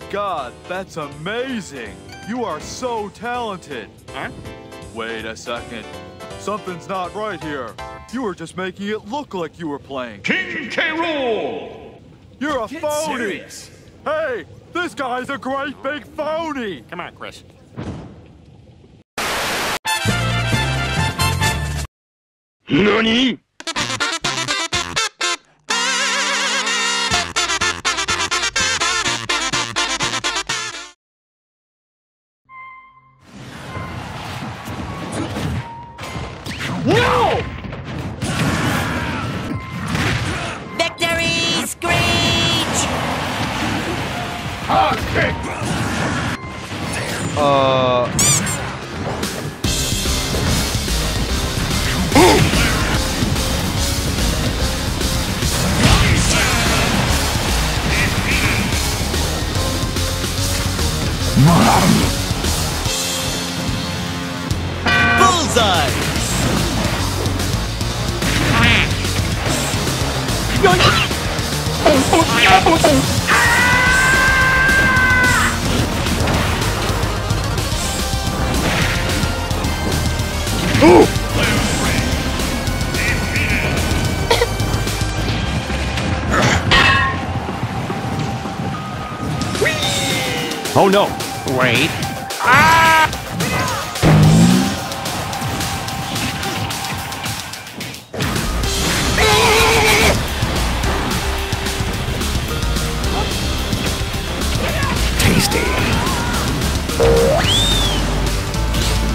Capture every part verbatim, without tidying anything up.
my God, that's amazing. You are so talented. Huh? Wait a second. Something's not right here. You were just making it look like you were playing. King K. Rool! You're a Get phony! Serious. Hey, this guy's a great big phony! Come on, Chris. Nani? No! Victory screech! Hard kick! Uh. Bullseye! Oh! Oh no! Wait! Ah!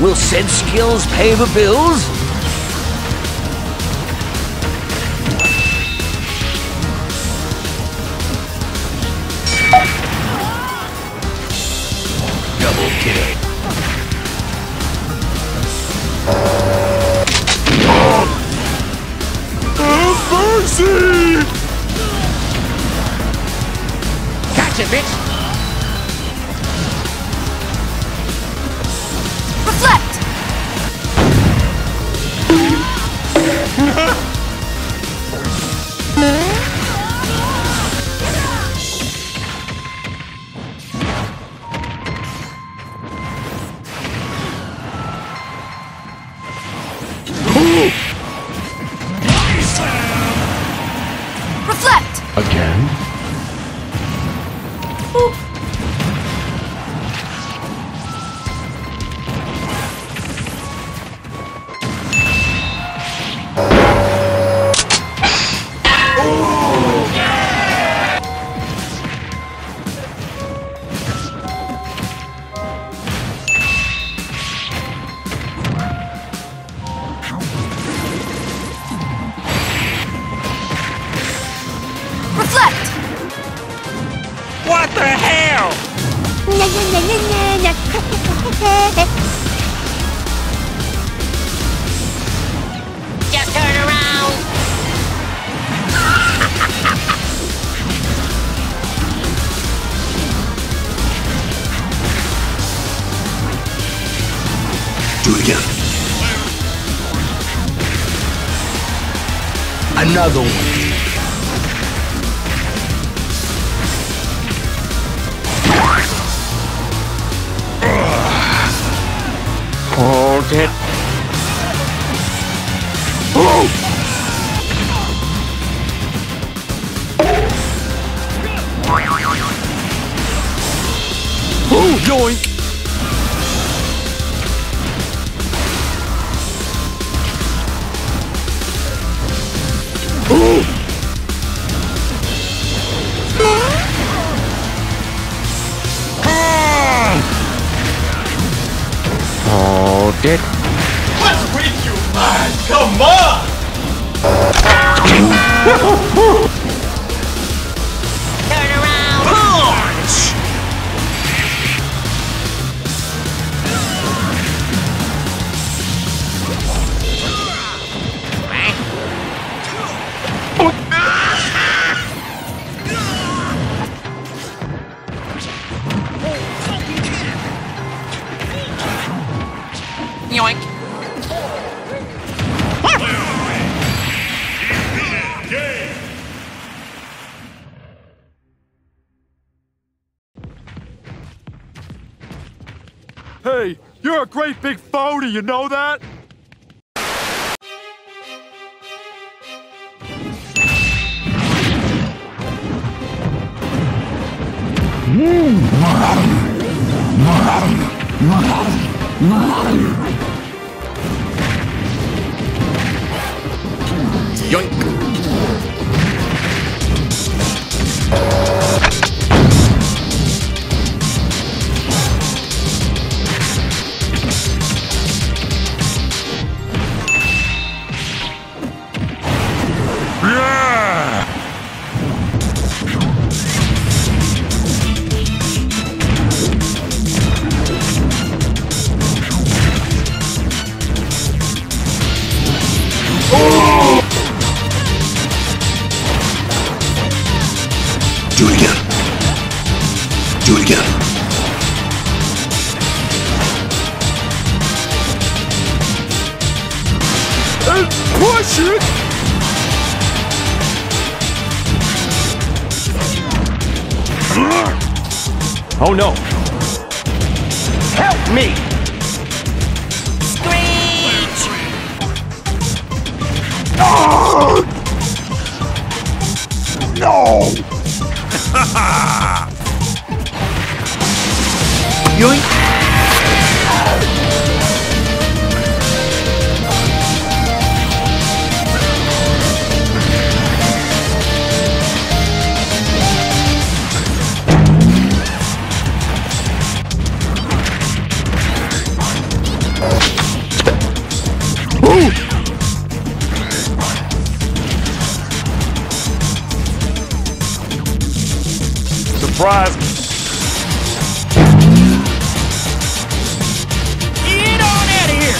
Will said skills pay the bills? Double kill. Oh, mercy! Gotcha, bitch! Again? Ooh. What the hell? Na na na na na na. Just turn around. Do it again. Another one. Hold it. Oh! Oh, yoink! Oh! Dead. What's with you, man? Come on! Turn around! Punch! Yoink! Ah! Hey, you're a great big phony, you know that? Yoink! Do it again. Do it again. And push it. Oh no. Help me. Screech. Oh. No. Ha Yoink! Surprise! Get on out of here!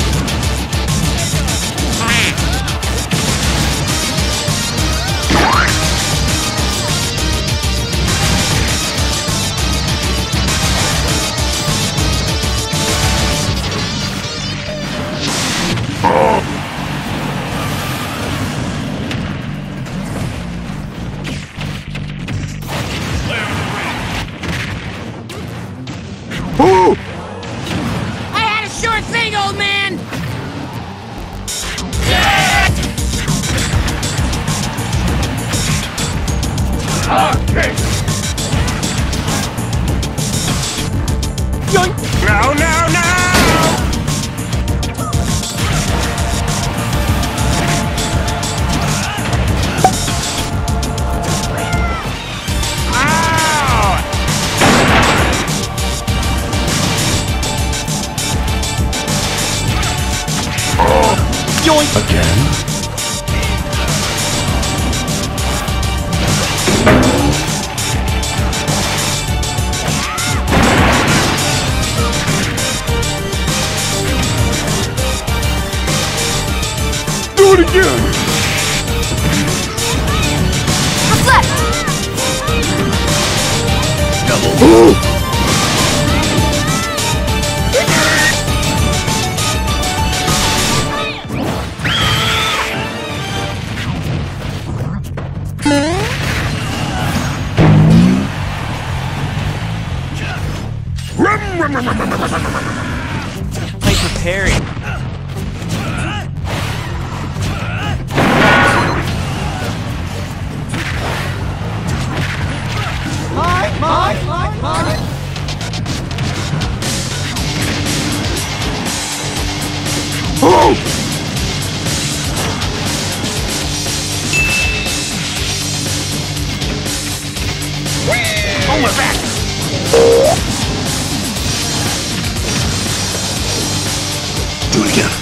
Oh. Okay. Yoink! No, no, no! Ow! Oh. Yoink! Again? Do it again! Reflect! Double! Ooh. Hyper parry! Oh, we're back! Do it again.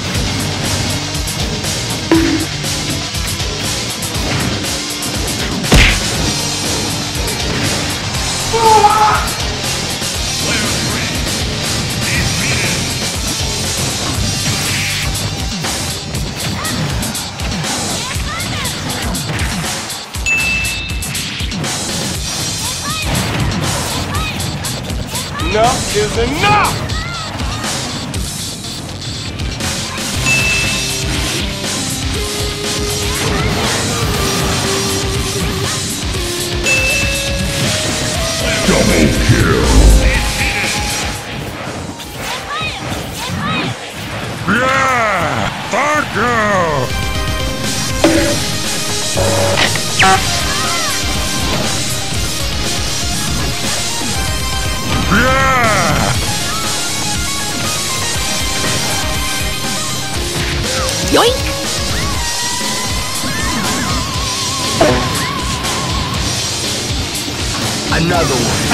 Enough is enough! Double kill! よいっ、Another one.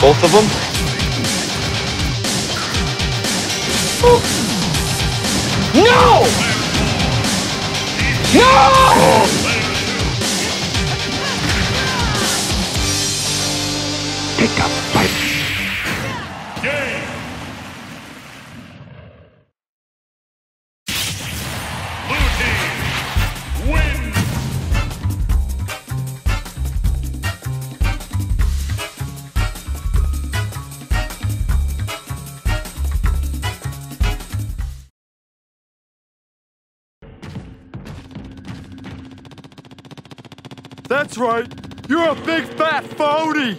Both of them? Oh. No! No! Oh. Pick up fight. Game. Blue team win. That's right, you're a big fat phony!